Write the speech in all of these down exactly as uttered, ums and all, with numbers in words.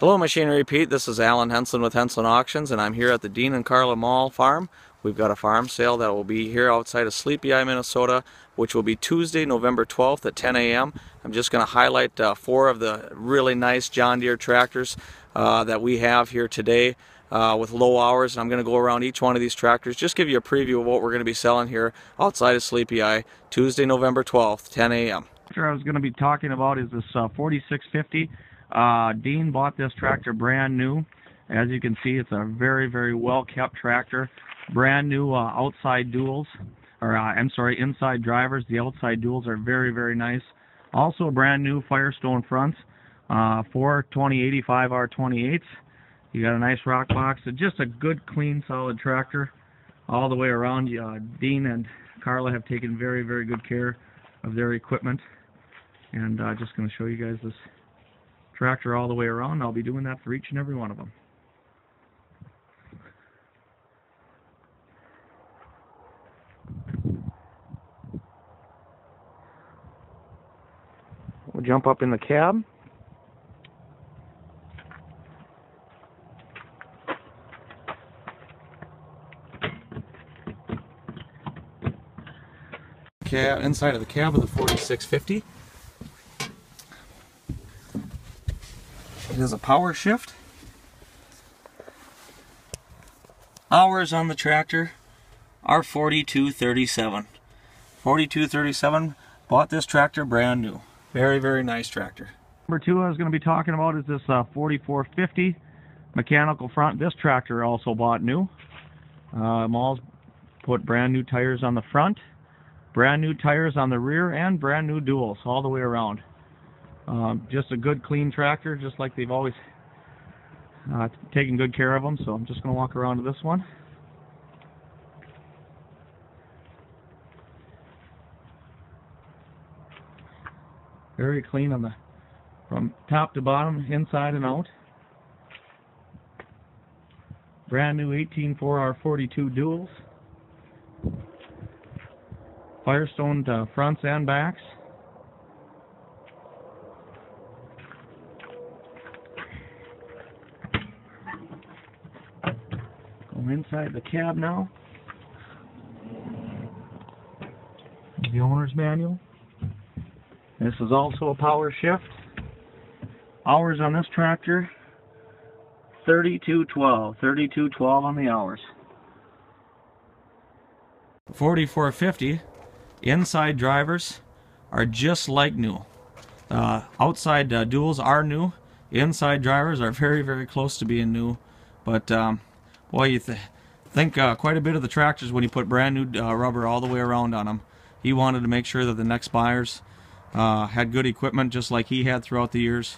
Hello Machinery Pete, this is Alan Henslin with Henslin Auctions, and I'm here at the Dean and Carla Moll farm. We've got a farm sale that will be here outside of Sleepy Eye, Minnesota, which will be Tuesday, November twelfth at ten A M I'm just going to highlight uh, four of the really nice John Deere tractors uh, that we have here today uh, with low hours, and I'm going to go around each one of these tractors, just give you a preview of what we're going to be selling here outside of Sleepy Eye, Tuesday, November twelfth, ten A M Sure, I was going to be talking about is this uh, forty-six fifty. Uh, Dean bought this tractor brand new. As you can see, it's a very, very well-kept tractor. Brand new uh, outside duals, or uh, I'm sorry, inside drivers. The outside duals are very, very nice. Also brand new Firestone fronts, uh, four twenty eighty-five R twenty-eights. You got a nice rock box. So just a good, clean, solid tractor all the way around. Uh, Dean and Carla have taken very, very good care of their equipment. And I'm uh, just going to show you guys this tractor all the way around. I'll be doing that for each and every one of them. We'll jump up in the cab. Cab inside of the cab of the forty-six fifty. It is a power shift. Hours on the tractor are forty-two thirty-seven. forty-two thirty-seven, bought this tractor brand new. Very, very nice tractor. Number two I was going to be talking about is this uh, forty-four fifty mechanical front. This tractor also bought new. Uh, Moll's put brand new tires on the front, brand new tires on the rear, and brand new duals all the way around. Um, just a good, clean tractor, just like they've always uh, taken good care of them. So I'm just going to walk around to this one. Very clean on the from top to bottom, inside and out. Brand new eighteen four R forty-two duals, Firestone uh, fronts and backs. Inside the cab now. The owner's manual. This is also a power shift. Hours on this tractor, thirty-two twelve. thirty-two twelve on the hours. forty-four fifty inside drivers are just like new. Uh, outside uh, duals are new. Inside drivers are very, very close to being new, but um, well, you th think uh, quite a bit of the tractors when you put brand new uh, rubber all the way around on them. He wanted to make sure that the next buyers uh, had good equipment just like he had throughout the years.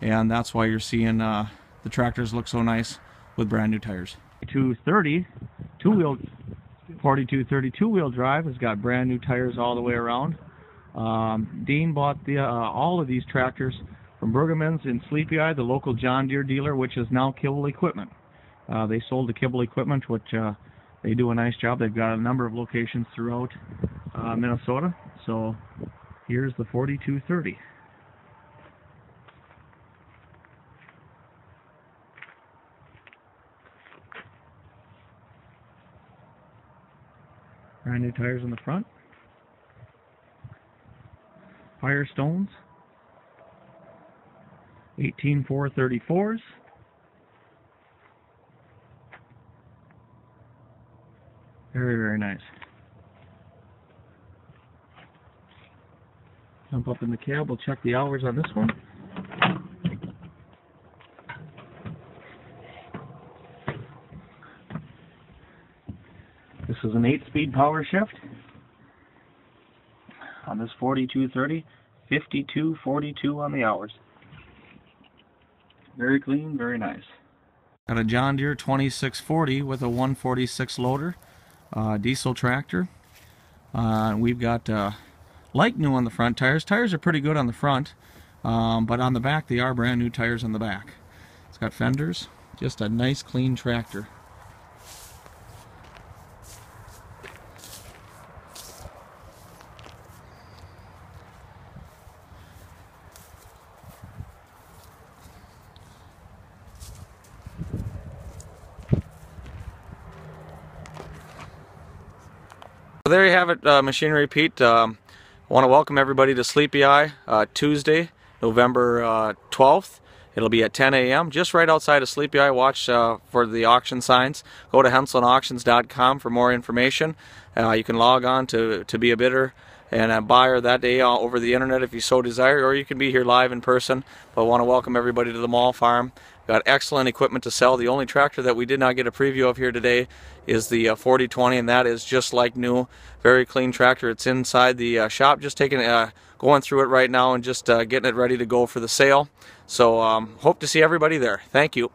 And that's why you're seeing uh, the tractors look so nice with brand new tires. forty-two thirty, two-wheel, forty-two thirty two-wheel drive has got brand new tires all the way around. Um, Dean bought the, uh, all of these tractors from Bergemann's in Sleepy Eye, the local John Deere dealer, which is now Kibble Equipment. Uh, they sold the Kibble Equipment, which uh, they do a nice job. They've got a number of locations throughout uh, Minnesota. So here's the forty-two thirty. Brand new tires in the front. Firestones. eighteen four thirty-fours. Very, very nice. Jump up in the cab. We'll check the hours on this one. This is an eight-speed power shift. On this forty-two thirty, fifty-two forty-two on the hours. Very clean, very nice. Got a John Deere twenty-six forty with a one forty-six loader. Uh, diesel tractor. Uh, we've got uh, like new on the front tires. Tires are pretty good on the front, um, but on the back they are brand new tires on the back. It's got fenders. Just a nice clean tractor. So there you have it, uh, Machinery Pete. Um, I want to welcome everybody to Sleepy Eye uh, Tuesday, November uh, twelfth. It'll be at ten A M just right outside of Sleepy Eye. Watch uh, for the auction signs. Go to Henslin Auctions dot com for more information. Uh, you can log on to, to be a bidder and a buyer that day uh, over the internet if you so desire, or you can be here live in person. But I want to welcome everybody to the Moll Farm. Got excellent equipment to sell. The only tractor that we did not get a preview of here today is the uh, forty twenty, and that is just like new. Very clean tractor. It's inside the uh, shop, just taking, uh, going through it right now and just uh, getting it ready to go for the sale. So um, hope to see everybody there. Thank you.